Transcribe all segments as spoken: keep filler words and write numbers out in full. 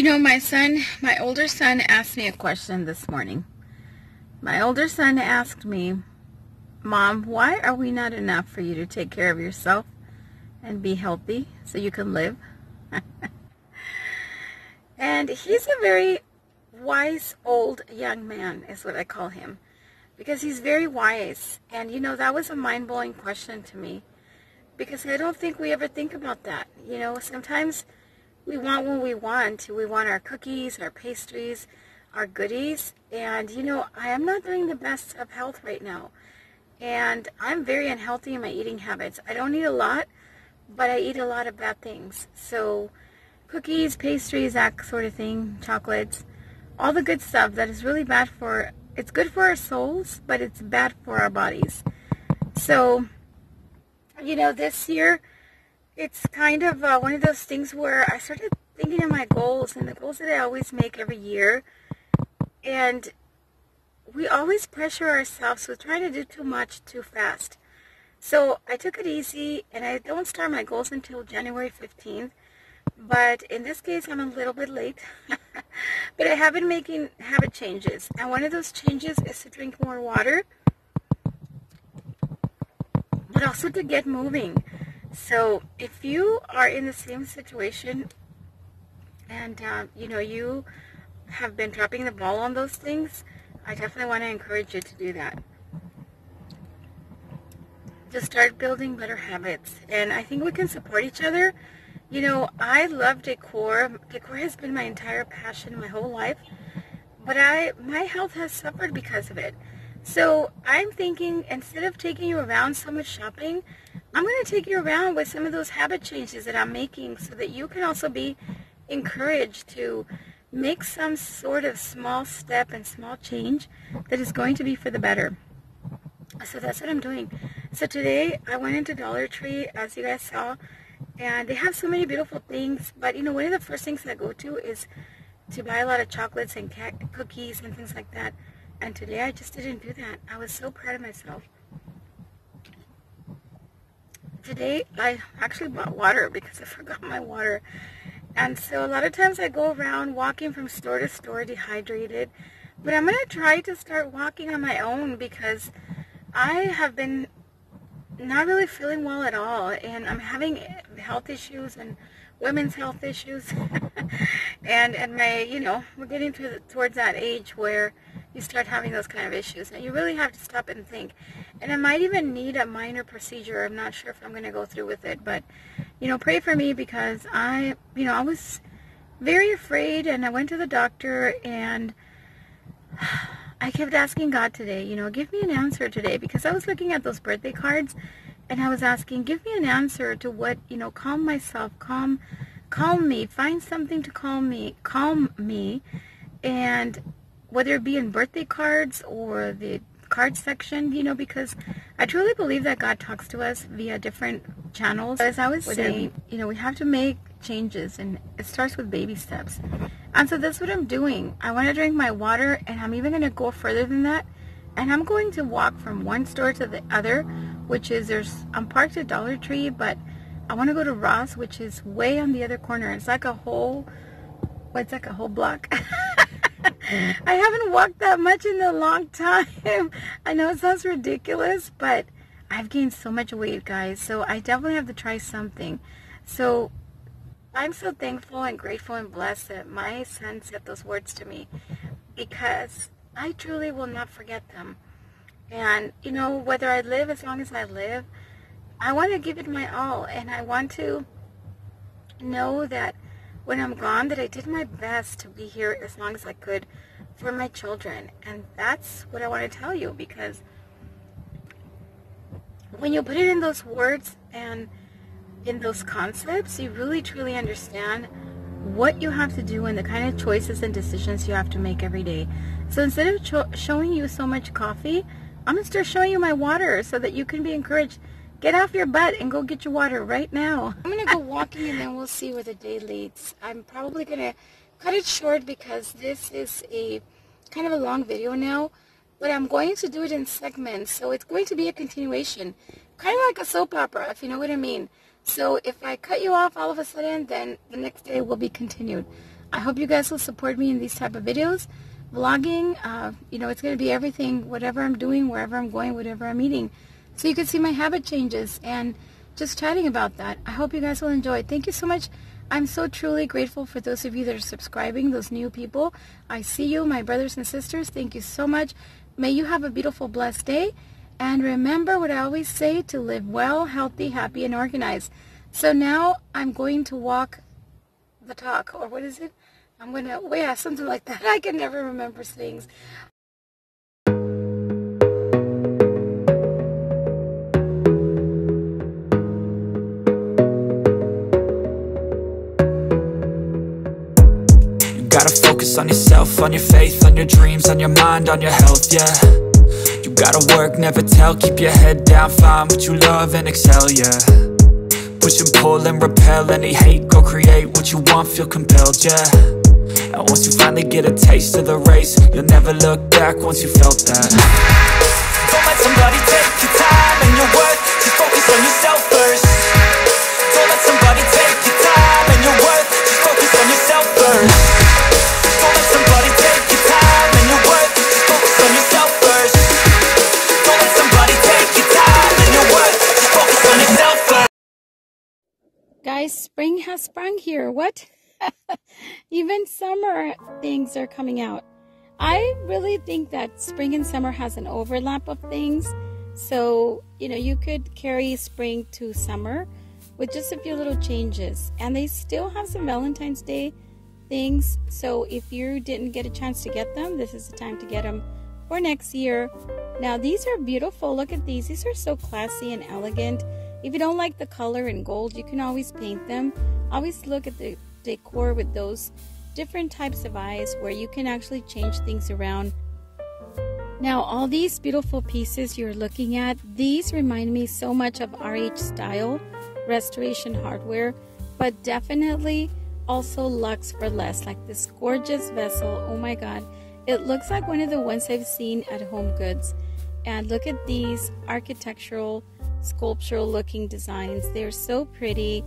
You know, my son, my older son asked me a question this morning. My older son asked me, Mom, why are we not enough for you to take care of yourself and be healthy so you can live? And he's a very wise old young man, is what I call him, because he's very wise. And, you know, that was a mind-blowing question to me, because I don't think we ever think about that. You know, sometimes we want what we want. We want our cookies, our pastries, our goodies. And, you know, I am not doing the best of health right now. And I'm very unhealthy in my eating habits. I don't eat a lot, but I eat a lot of bad things. So cookies, pastries, that sort of thing, chocolates, all the good stuff that is really bad for, it's good for our souls, but it's bad for our bodies. So, you know, this year, it's kind of uh, one of those things where I started thinking of my goals and the goals that I always make every year. And we always pressure ourselves with trying to do too much too fast. So I took it easy, and I don't start my goals until January fifteenth. But in this case, I'm a little bit late. But I have been making habit changes. And one of those changes is to drink more water, but also to get moving. So if you are in the same situation and, um, you know, you have been dropping the ball on those things, I definitely want to encourage you to do that. Just start building better habits. And I think we can support each other. You know, I love decor. Decor has been my entire passion my whole life. But I, my health has suffered because of it. So I'm thinking, instead of taking you around so much shopping, I'm going to take you around with some of those habit changes that I'm making, so that you can also be encouraged to make some sort of small step and small change that is going to be for the better. So that's what I'm doing. So today I went into Dollar Tree, as you guys saw, and they have so many beautiful things. But you know, one of the first things I go to is to buy a lot of chocolates and cookies and things like that. And today I just didn't do that. I was so proud of myself. Today I actually bought water because I forgot my water. And so a lot of times I go around walking from store to store dehydrated. But I'm going to try to start walking on my own, because I have been not really feeling well at all. And I'm having health issues and women's health issues. and, and my, you know, we're getting to the, towards that age where you start having those kind of issues, and you really have to stop and think. And I might even need a minor procedure. I'm not sure if I'm going to go through with it, but you know, pray for me, because I, you know, I was very afraid, and I went to the doctor, and I kept asking God today, you know, give me an answer today, because I was looking at those birthday cards, and I was asking, give me an answer to what, you know, calm myself, calm, calm me, find something to calm me, calm me, and whether it be in birthday cards or the card section, you know, because I truly believe that God talks to us via different channels. As I was saying, you know, we have to make changes, and it starts with baby steps. And so that's what I'm doing. I want to drink my water, and I'm even going to go further than that. And I'm going to walk from one store to the other, which is there's, I'm parked at Dollar Tree, but I want to go to Ross, which is way on the other corner. It's like a whole, well, it's like a whole block. I haven't walked that much in a long time. I know it sounds ridiculous, but I've gained so much weight, guys. So I definitely have to try something. So I'm so thankful and grateful and blessed that my son said those words to me, because I truly will not forget them. And, you know, whether I live, as long as I live, I want to give it my all. And I want to know that when I'm gone, that I did my best to be here as long as I could for my children. And that's what I want to tell you, because when you put it in those words and in those concepts, you really truly understand what you have to do and the kind of choices and decisions you have to make every day. So instead of cho showing you so much coffee, I'm going to start showing you my water, so that you can be encouraged. Get off your butt and go get your water right now. I'm going to go walking, and then we'll see where the day leads. I'm probably going to cut it short, because this is a kind of a long video now. But I'm going to do it in segments. So it's going to be a continuation. Kind of like a soap opera, if you know what I mean. So if I cut you off all of a sudden, then the next day will be continued. I hope you guys will support me in these type of videos. Vlogging, uh, you know, it's going to be everything, whatever I'm doing, wherever I'm going, whatever I'm eating. So you can see my habit changes and just chatting about that. I hope you guys will enjoy. Thank you so much. I'm so truly grateful for those of you that are subscribing, those new people. I see you, my brothers and sisters. Thank you so much. May you have a beautiful, blessed day. And remember what I always say, to live well, healthy, happy, and organized. So now I'm going to walk the talk, or what is it? I'm going to, yeah, something like that. I can never remember things. You gotta focus on yourself, on your faith, on your dreams, on your mind, on your health, yeah. You gotta work, never tell, keep your head down, find what you love and excel, yeah. Push and pull and repel any hate, go create what you want, feel compelled, yeah. And once you finally get a taste of the race, you'll never look back once you felt that. Don't let somebody take your time and your worth, just focus on yourself first. Don't let somebody take your time and your worth, just focus on yourself first. Don't let somebody take your time and your worth, just focus on yourself first. Don't let somebody take your time and your worth, just focus on yourself first. Guys, spring has sprung here. What? Even summer things are coming out. I really think that spring and summer has an overlap of things. So, you know, you could carry spring to summer with just a few little changes. And they still have some Valentine's Day things. So if you didn't get a chance to get them, this is the time to get them for next year. Now, these are beautiful. Look at these. These are so classy and elegant. If you don't like the color in gold, you can always paint them. Always look at the decor with those different types of eyes where you can actually change things around. Now, all these beautiful pieces you're looking at, these remind me so much of R H Style, Restoration Hardware, but definitely also Luxe for Less, like this gorgeous vessel. Oh my God. It looks like one of the ones I've seen at Home Goods. And look at these architectural, sculptural looking designs. They're so pretty,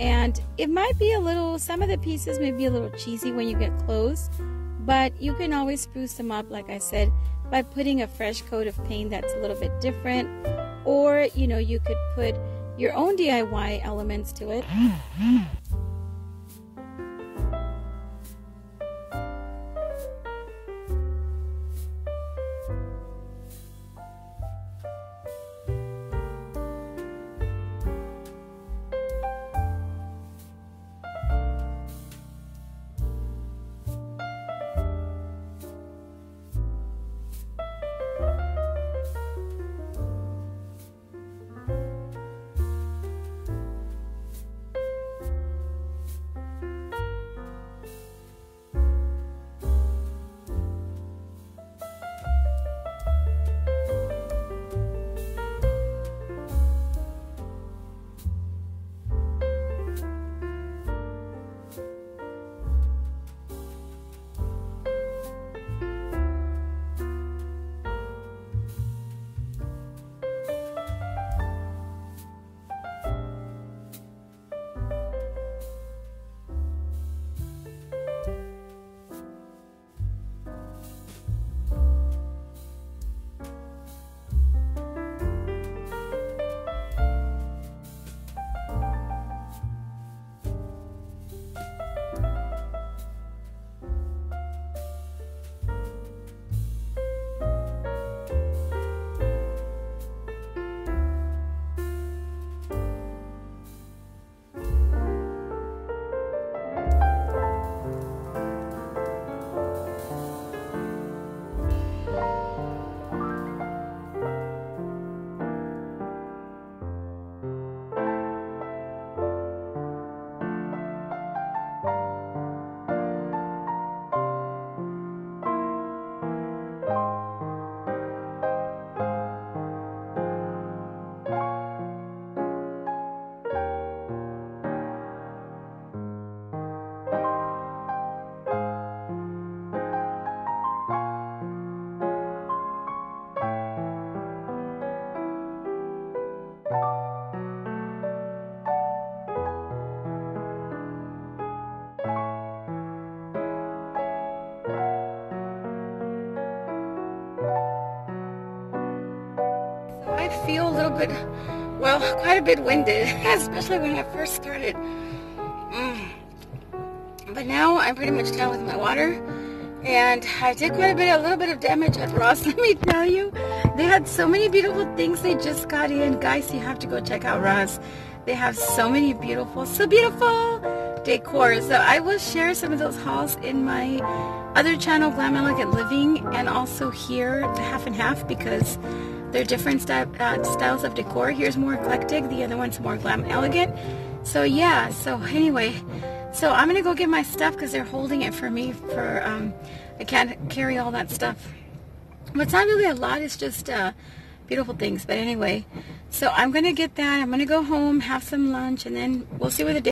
and it might be a little, some of the pieces may be a little cheesy when you get close, but you can always spruce them up, like I said, by putting a fresh coat of paint that's a little bit different, or you know, you could put your own D I Y elements to it. but, well, quite a bit winded, especially when I first started. Mm. But now I'm pretty much done with my water, and I did quite a bit, a little bit of damage at Ross, let me tell you. They had so many beautiful things they just got in. Guys, you have to go check out Ross. They have so many beautiful, so beautiful decor. So I will share some of those hauls in my other channel, Glam Elegant Living, and also here, the half and half, because they're different st uh, styles of decor. Here's more eclectic, the other one's more glam elegant. So yeah, so anyway, so I'm gonna go get my stuff because they're holding it for me for, um, I can't carry all that stuff. It's not really a lot, it's just uh, beautiful things, but anyway. So I'm gonna get that, I'm gonna go home, have some lunch, and then we'll see what the day